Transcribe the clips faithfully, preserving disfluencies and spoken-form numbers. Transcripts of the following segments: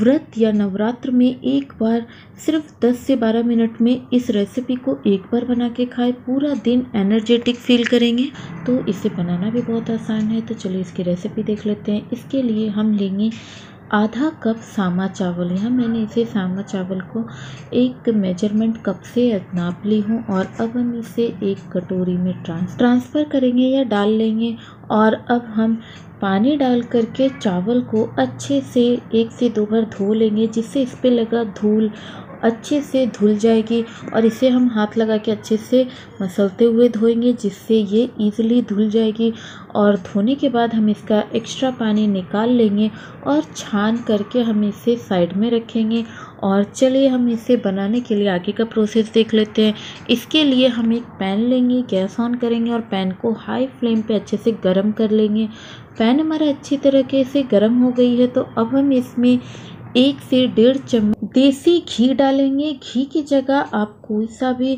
व्रत या नवरात्र में एक बार सिर्फ दस से बारह मिनट में इस रेसिपी को एक बार बना के खाएं, पूरा दिन एनर्जेटिक फील करेंगे। तो इसे बनाना भी बहुत आसान है। तो चलिए इसकी रेसिपी देख लेते हैं। इसके लिए हम लेंगे आधा कप सामा चावल। यहाँ मैंने इसे सामा चावल को एक मेजरमेंट कप से नाप ली हूँ और अब हम इसे एक कटोरी में ट्रांस ट्रांसफ़र करेंगे या डाल लेंगे। और अब हम पानी डाल करके चावल को अच्छे से एक से दो बार धो लेंगे, जिससे इस पर लगा धूल अच्छे से धुल जाएगी। और इसे हम हाथ लगा के अच्छे से मसलते हुए धोएंगे, जिससे ये ईज़िली धुल जाएगी। और धोने के बाद हम इसका एक्स्ट्रा पानी निकाल लेंगे और छान करके हम इसे साइड में रखेंगे। और चलिए हम इसे बनाने के लिए आगे का प्रोसेस देख लेते हैं। इसके लिए हम एक पैन लेंगे, गैस ऑन करेंगे और पैन को हाई फ्लेम पे अच्छे से गर्म कर लेंगे। पैन हमारा अच्छी तरीके से गर्म हो गई है, तो अब हम इसमें एक से डेढ़ चम्मच देसी घी डालेंगे। घी की जगह आप कोई सा भी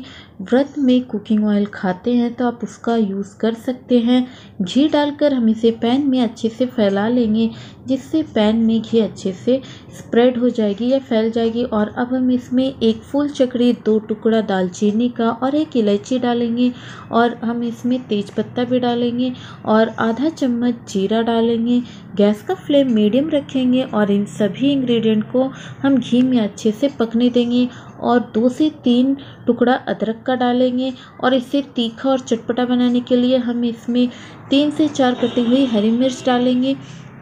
व्रत में कुकिंग ऑयल खाते हैं तो आप उसका यूज़ कर सकते हैं। घी डालकर हम इसे पैन में अच्छे से फैला लेंगे, जिससे पैन में घी अच्छे से स्प्रेड हो जाएगी या फैल जाएगी। और अब हम इसमें एक फूल चक्री, दो टुकड़ा दालचीनी का और एक इलायची डालेंगे और हम इसमें तेज़पत्ता भी डालेंगे और आधा चम्मच जीरा डालेंगे। गैस का फ्लेम मीडियम रखेंगे और इन सभी इंग्रेडिएंट को हम घी में अच्छे से पकने देंगे। और दो से तीन टुकड़ा अदरक का डालेंगे और इसे तीखा और चटपटा बनाने के लिए हम इसमें तीन से चार कटी हुई हरी मिर्च डालेंगे।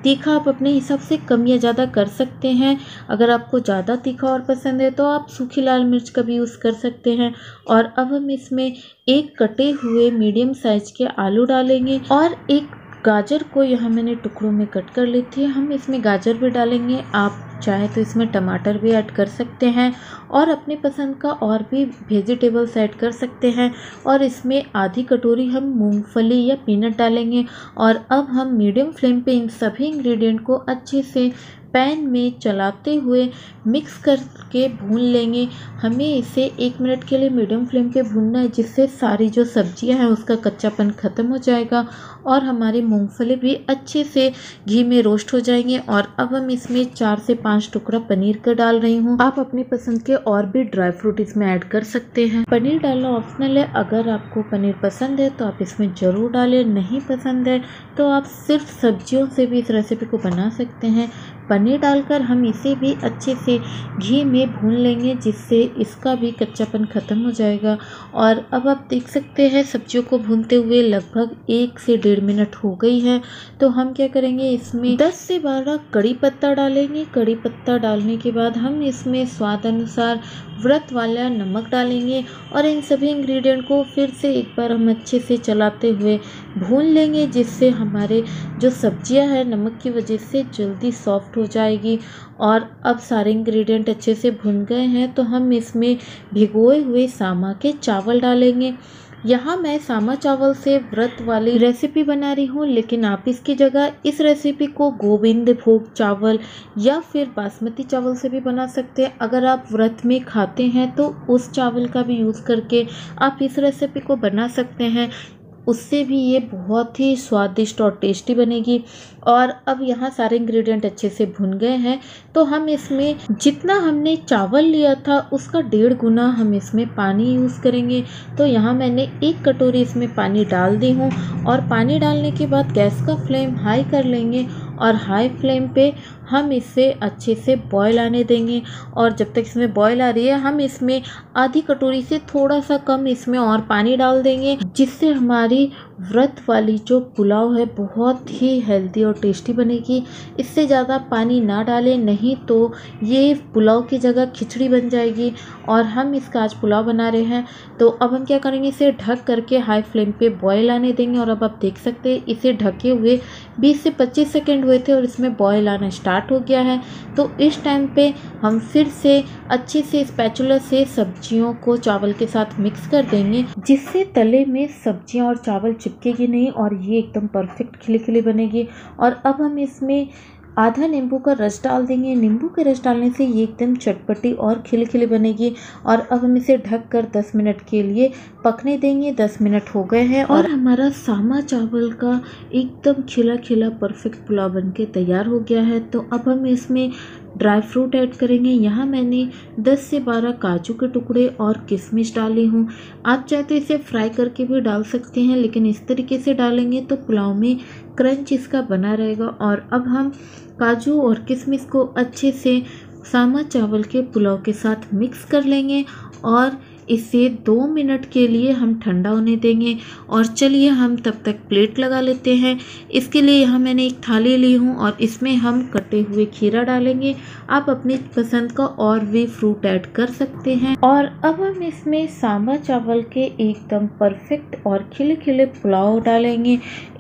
तीखा आप अपने हिसाब से कम या ज़्यादा कर सकते हैं। अगर आपको ज़्यादा तीखा और पसंद है तो आप सूखी लाल मिर्च का भी यूज़ कर सकते हैं। और अब हम इसमें एक कटे हुए मीडियम साइज के आलू डालेंगे और एक गाजर को यहाँ मैंने टुकड़ों में कट कर ली थी। हम इसमें गाजर भी डालेंगे, आप चाहे तो इसमें टमाटर भी ऐड कर सकते हैं और अपने पसंद का और भी वेजिटेबल्स ऐड कर सकते हैं। और इसमें आधी कटोरी हम मूंगफली या पीनट डालेंगे। और अब हम मीडियम फ्लेम पे इन सभी इंग्रेडिएंट को अच्छे से पैन में चलाते हुए मिक्स करके भून लेंगे। हमें इसे एक मिनट के लिए मीडियम फ्लेम पे भूनना है, जिससे सारी जो सब्जियां हैं उसका कच्चापन ख़त्म हो जाएगा और हमारी मूंगफली भी अच्छे से घी में रोस्ट हो जाएंगे। और अब हम इसमें चार से पाँच टुकड़ा पनीर का डाल रही हूँ। आप अपने पसंद के और भी ड्राई फ्रूट इसमें ऐड कर सकते हैं। पनीर डालना ऑप्शनल है, अगर आपको पनीर पसंद है तो आप इसमें ज़रूर डालें, नहीं पसंद है तो आप सिर्फ सब्जियों से भी इस रेसिपी को बना सकते हैं। पनीर डालकर हम इसे भी अच्छे से घी में भून लेंगे, जिससे इसका भी कच्चापन ख़त्म हो जाएगा। और अब आप देख सकते हैं सब्जियों को भूनते हुए लगभग एक से डेढ़ मिनट हो गई है। तो हम क्या करेंगे, इसमें दस से बारह कड़ी पत्ता डालेंगे। कड़ी पत्ता डालने के बाद हम इसमें स्वाद अनुसार व्रत वाला नमक डालेंगे और इन सभी इंग्रेडिएंट को फिर से एक बार हम अच्छे से चलाते हुए भून लेंगे, जिससे हमारे जो सब्जियां हैं नमक की वजह से जल्दी सॉफ्ट हो जाएगी। और अब सारे इंग्रेडिएंट अच्छे से भुन गए हैं, तो हम इसमें भिगोए हुए सामा के चावल डालेंगे। यहाँ मैं सामा चावल से व्रत वाली रेसिपी बना रही हूँ, लेकिन आप इसकी जगह इस रेसिपी को गोविंद भोग चावल या फिर बासमती चावल से भी बना सकते हैं। अगर आप व्रत में खाते हैं तो उस चावल का भी यूज़ करके आप इस रेसिपी को बना सकते हैं, उससे भी ये बहुत ही स्वादिष्ट और टेस्टी बनेगी। और अब यहाँ सारे इंग्रेडिएंट अच्छे से भुन गए हैं, तो हम इसमें जितना हमने चावल लिया था उसका डेढ़ गुना हम इसमें पानी यूज़ करेंगे। तो यहाँ मैंने एक कटोरी इसमें पानी डाल दी हूँ। और पानी डालने के बाद गैस का फ्लेम हाई कर लेंगे और हाई फ्लेम पे हम इसे अच्छे से बॉयल आने देंगे। और जब तक इसमें बॉयल आ रही है, हम इसमें आधी कटोरी से थोड़ा सा कम इसमें और पानी डाल देंगे, जिससे हमारी व्रत वाली जो पुलाव है बहुत ही हेल्दी और टेस्टी बनेगी। इससे ज़्यादा पानी ना डालें, नहीं तो ये पुलाव की जगह खिचड़ी बन जाएगी। और हम इसका आज पुलाव बना रहे हैं। तो अब हम क्या करेंगे, इसे ढक करके हाई फ्लेम पे बॉयल आने देंगे। और अब आप देख सकते हैं इसे ढके हुए बीस से पच्चीस सेकेंड हुए थे और इसमें बॉयल आना स्टार्ट हो गया है। तो इस टाइम पे हम फिर से अच्छे से स्पैचुला से सब्जियों को चावल के साथ मिक्स कर देंगे, जिससे तले में सब्जियाँ और चावल चिपकेगी नहीं और ये एकदम परफेक्ट खिली खिली बनेगी। और अब हम इसमें आधा नींबू का रस डाल देंगे। नींबू के रस डालने से ये एकदम चटपटी और खिली खिली बनेगी। और अब हम इसे ढक कर दस मिनट के लिए पकने देंगे। दस मिनट हो गए हैं और हमारा सामा चावल का एकदम खिला खिला परफेक्ट पुलाव बनके तैयार हो गया है। तो अब हम इसमें ड्राई फ्रूट ऐड करेंगे। यहाँ मैंने दस से बारह काजू के टुकड़े और किशमिश डाले हूँ। आप चाहे तो इसे फ्राई करके भी डाल सकते हैं, लेकिन इस तरीके से डालेंगे तो पुलाव में क्रंच इसका बना रहेगा। और अब हम काजू और किशमिश को अच्छे से सामा चावल के पुलाव के साथ मिक्स कर लेंगे और इसे दो मिनट के लिए हम ठंडा होने देंगे। और चलिए हम तब तक प्लेट लगा लेते हैं। इसके लिए यहाँ मैंने एक थाली ली हूँ और इसमें हम कटे हुए खीरा डालेंगे। आप अपनी पसंद का और भी फ्रूट ऐड कर सकते हैं। और अब हम इसमें सामा चावल के एकदम परफेक्ट और खिले खिले पुलाव डालेंगे।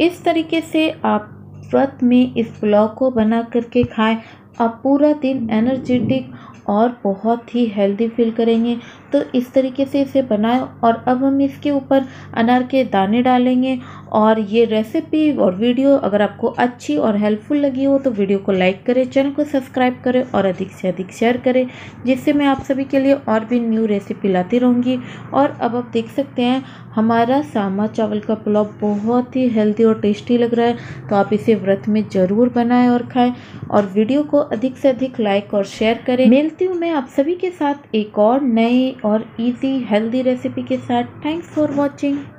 इस तरीके से आप व्रत में इस पुलाव को बना करके खाएं। आप पूरा दिन एनर्जेटिक और बहुत ही हेल्दी फील करेंगे। तो इस तरीके से इसे बनाएं। और अब हम इसके ऊपर अनार के दाने डालेंगे। और ये रेसिपी और वीडियो अगर आपको अच्छी और हेल्पफुल लगी हो तो वीडियो को लाइक करें, चैनल को सब्सक्राइब करें और अधिक से अधिक शेयर करें, जिससे मैं आप सभी के लिए और भी न्यू रेसिपी लाती रहूँगी। और अब आप देख सकते हैं हमारा सामा चावल का पुलाव बहुत ही हेल्दी और टेस्टी लग रहा है। तो आप इसे व्रत में ज़रूर बनाएँ और खाएँ। और वीडियो को अधिक से अधिक लाइक और शेयर करें। मिलती हूँ मैं आप सभी के साथ एक और नए और इजी हेल्दी रेसिपी के साथ। Thanks for watching.